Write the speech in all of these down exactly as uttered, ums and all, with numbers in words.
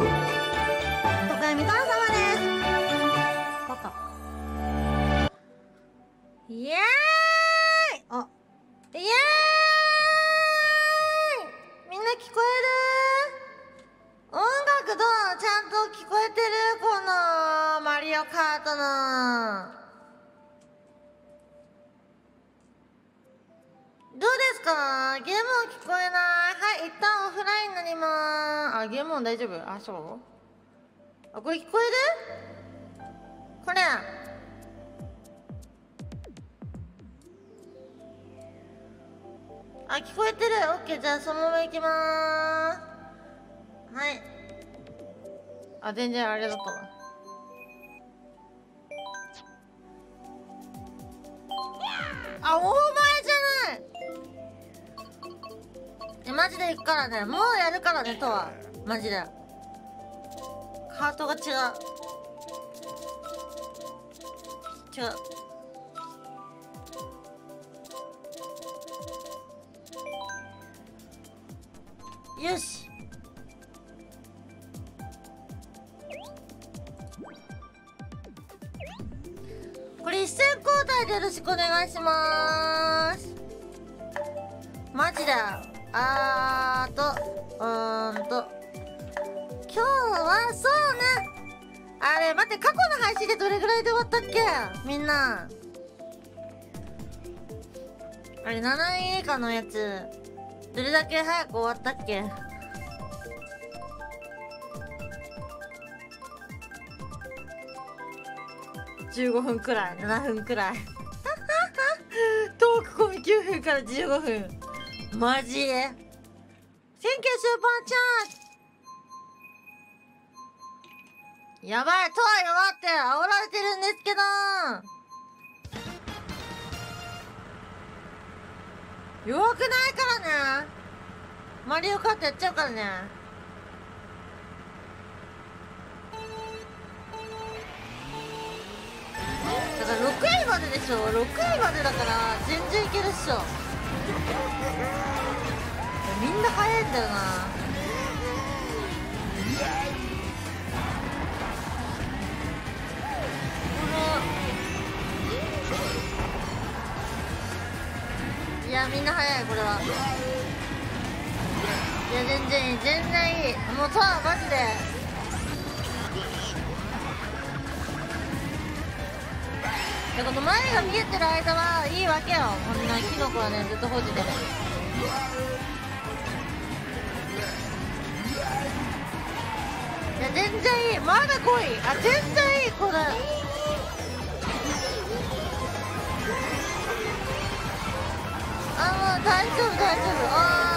徳井みかん様です。パパ。イエーイ。あ、イエーイ。みんな聞こえる？音楽どう？ちゃんと聞こえてる？このマリオカートの。どうですか？ゲーム聞こえない。はい、一旦オフラインになります。あ、ゲーム音大丈夫？あ、そう。あ、これ聞こえる？これ。あ、聞こえてる。オッケー、じゃあそのまま行きまーす。はい。あ、全然あれだったわ。あ、お前じゃない。マジで行くからね。もうやるからね、とはマジでカートが違う違う。よし、これ一斉交代でよろしくお願いします。マジだ。あーと、うーんと、今日はそうね、あれ、待って、過去の配信でどれぐらいで終わったっけみんな。あれ、なない以下のやつ、どれだけ早く終わったっけ。じゅうごふんくらい、ななふんくらい。トーク込みきゅうふんからじゅうごふん。マジ？ Thank you, Super Chat！ やばい、とは弱って煽られてるんですけど、弱くないからね。マリオカートやっちゃうからね。だからろくいまででしょ、ろくいまでだから全然いけるっしょ。みんな速いんだよな。いや、みんな速い、これは。いや、全然いい、全然いい。もうとはマジでだから前が見えてる間はいいわけよ。こんなキノコはね、ずっと放置でる。いや、全然いい。まだ来い。あ、全然いい、これ。あ、もう大丈夫大丈夫。あ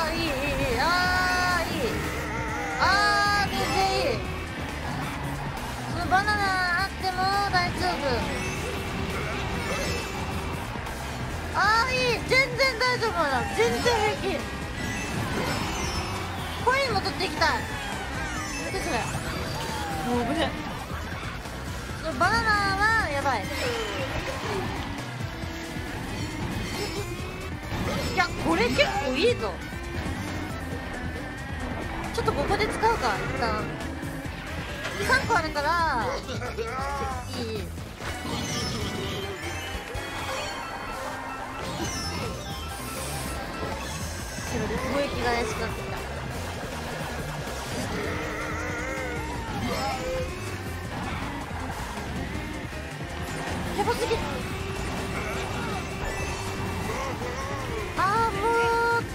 あ、いいいいいい。ああ、いい。ああ、全然いい。そのバナナあっても大丈夫。あー、いい、全然大丈夫だ、全然平気。コインも取っていきたい。何それ、もう危ねえ。バナナはやばい。いや、これ結構いいぞ。ちょっとここで使うか、一旦さんこあるから。いい、いい。すごい気が怪しくなってきた。やばすぎ。あー、もう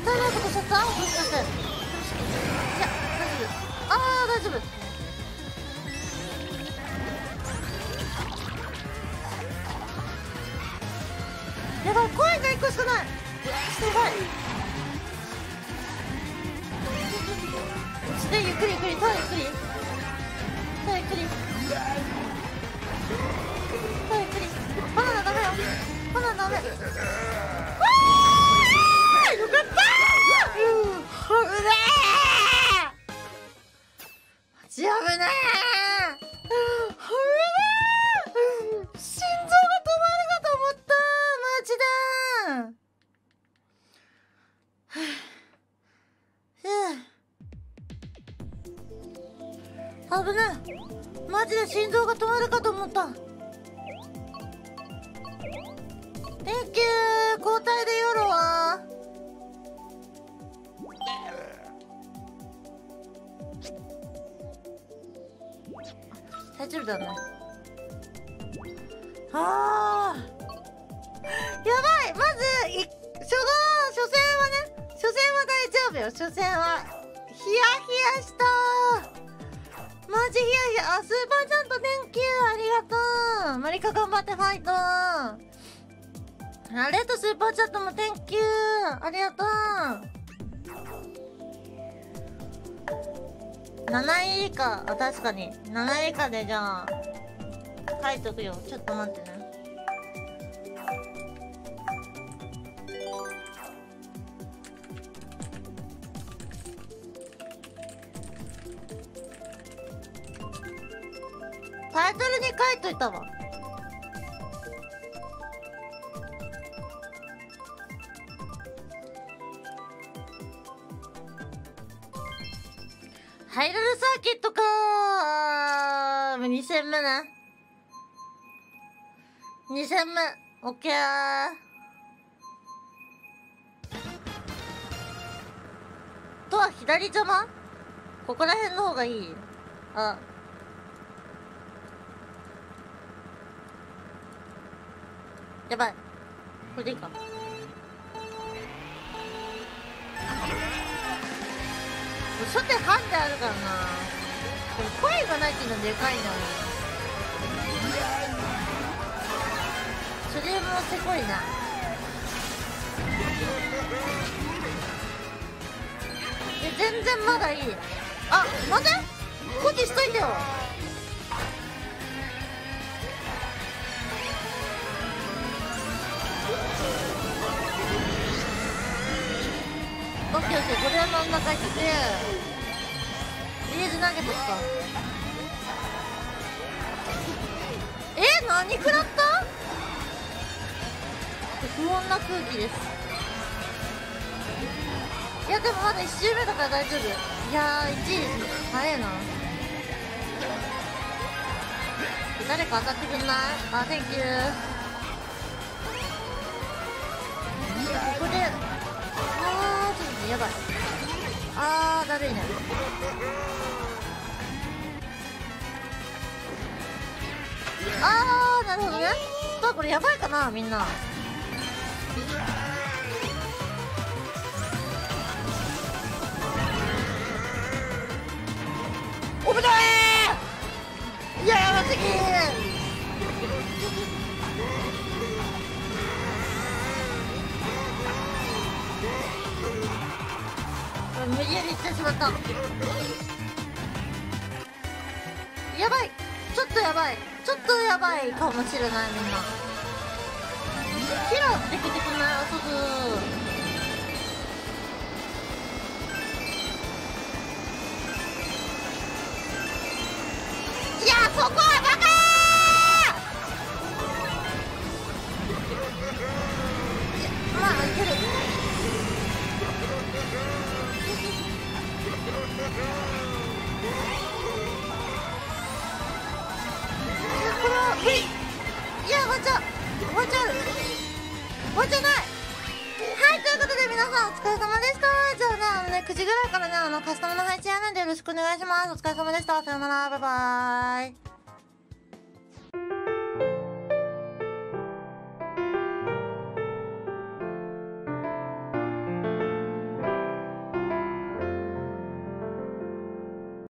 大変なことしちゃった。もしかして、いや、大丈夫。あー、大丈夫。やばい、コインがいっこしかない。ちょっとやばい。で、ゆっくりゆっくり、とゆっくりとゆっくりとゆっくり。バナナダメよ、バナナダメ。わあ、よかったー。うー、危ねー、マジ危ねー、危ねー。心臓が止まるかと思った、マジだー。ふぅ、危ない、マジで心臓が止まるかと思った。テンキュー、交代でよろは。大丈夫だね。あーやばい、まずい初動初戦はね、初戦は大丈夫よ。初戦はヒヤヒヤした、マジヒヤヒヤ。あ、スーパージャンプ電球ありがとう。マリカ頑張ってファイト。あ、レッドスーパーチャットも電球ありがとう。なない以下、あ、確かになない以下でじゃあ書いとくよ。ちょっと待ってね。タイトルに書いといたわ。ハイルルサーキットかー。に戦目ね。に戦目オッケー。とは左邪魔、ここら辺の方がいい。あ、やばい、これでいいか。初手ハンデあるからな。これ声がないっていうのでかいな。それもせこいな。で、全然まだいい。あ、待て、固定しといてよ。オッケーオッケー、これは真ん中行ってリーズ投げとくか。え、何食らった？不穏な空気です。いやでもまだいち周目だから大丈夫。いやー、いちいですね。早いな。誰か当たってくんない？あ、センキュー。ここでやばい。あー、だるいね。あー、なるほどね。あ、これやばいかな、みんな。おぶないー。いや、やばすぎー。無理やり行ってしまった。やばい、ちょっとやばい、ちょっとやばいかもしれない。みんなキラーできてくない？遊ぶー。いやー、そこはバカー。まあいける。これはえい、いや、終わっちゃう、終わっちゃう、終わっちゃない。はい、ということで皆さんお疲れ様でした。じゃあね、あのね、くじぐらいからね、あのカスタムの配信やるんでよろしくお願いします。お疲れ様でした。さよなら、バイバーイ。